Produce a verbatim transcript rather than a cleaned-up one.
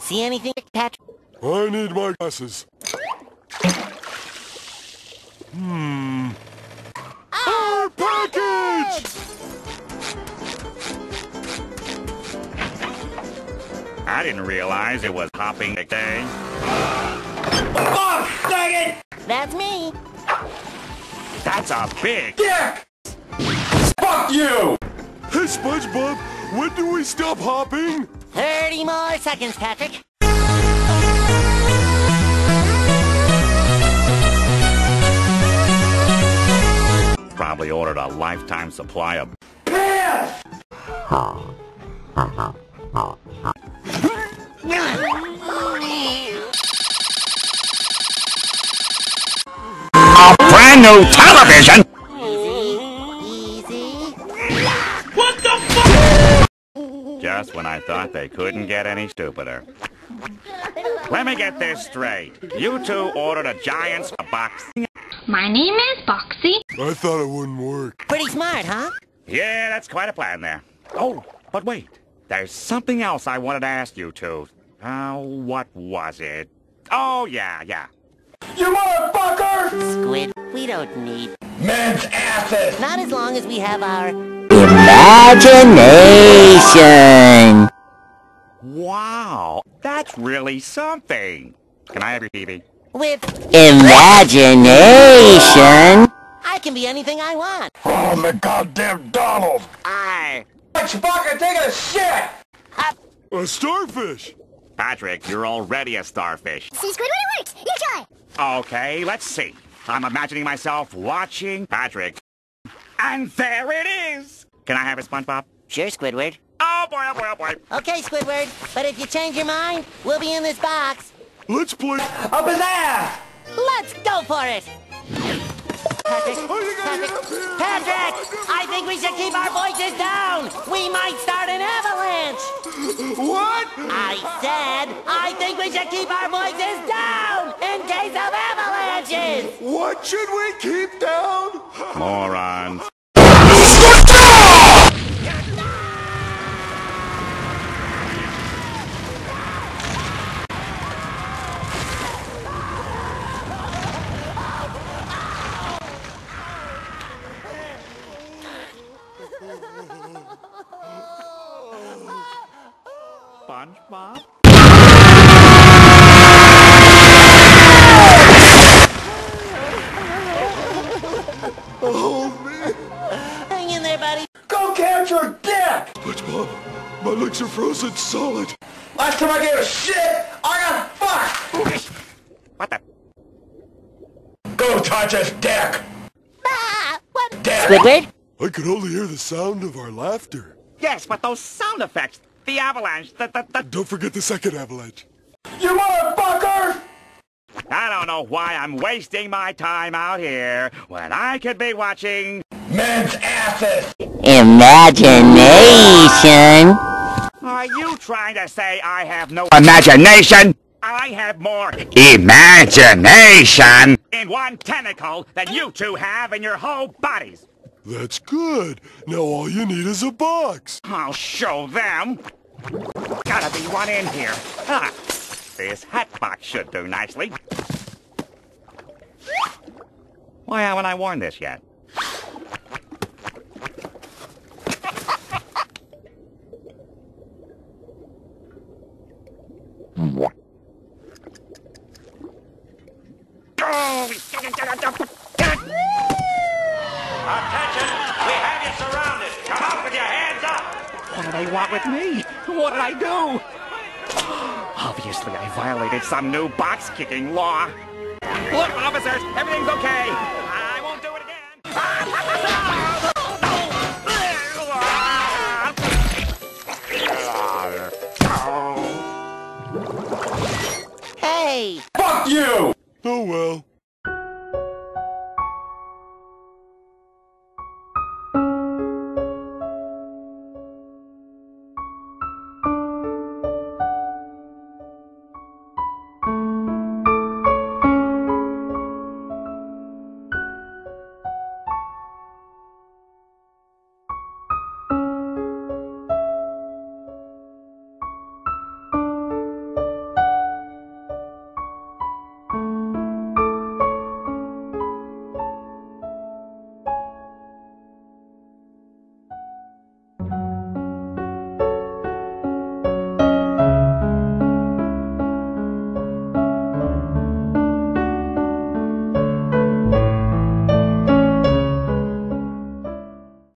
See anything, Patrick? I need my glasses. Hmm. Our, Our package! package! I didn't realize it was hopping day. Oh, dang it! That's me. That's a big dick! Fuck you! Hey, SpongeBob, when do we stop hopping? thirty more seconds, Patrick. Probably ordered a lifetime supply of piss! A brand new television! Just when I thought they couldn't get any stupider. Let me get this straight. You two ordered a giant box. My name is Boxy. I thought it wouldn't work. Pretty smart, huh? Yeah, that's quite a plan there. Oh, but wait. There's something else I wanted to ask you two. Uh, what was it? Oh, yeah, yeah. You motherfucker! Squid, we don't need... man's asses! Not as long as we have our... imagination! Wow, that's really something. Can I have your T V? With imagination! I can be anything I want. Oh, my goddamn Donald! I... Chewbacca, take a shit! Hop. A starfish! Patrick, you're already a starfish. See, Squidward, it works! You try! Okay, let's see. I'm imagining myself watching Patrick. And there it is! Can I have a SpongeBob? Sure, Squidward. Oh boy, oh boy, oh boy! Okay, Squidward, but if you change your mind, we'll be in this box. Let's play up in there! Let's go for it! Patrick, Patrick, Patrick! I think we should keep our voices down! We might start an avalanche! What? I said, I think we should keep our voices down! In case of avalanches! What should we keep down? Morons. SpongeBob? Oh, man. Hang in there, buddy. Go catch your dick! SpongeBob, my legs are frozen solid. Last time I gave a shit, I got fucked! What the? Go touch his dick! Ah, what? Dick. Squidward? I could only hear the sound of our laughter. Yes, but those sound effects... The avalanche! The, the, the... Don't forget the second avalanche. You motherfucker! I don't know why I'm wasting my time out here when I could be watching... men's asses! Imagination! Are you trying to say I have no... imagination? I have more... imagination! In one tentacle than you two have in your whole bodies. That's good. Now all you need is a box. I'll show them. Gotta be one in here. Ah, this hat box should do nicely. Why haven't I worn this yet? Attention! We have you surrounded! Come out with your hands up! What do they want with me? What did I do? Obviously I violated some new box-kicking law. Look, officers! Everything's okay!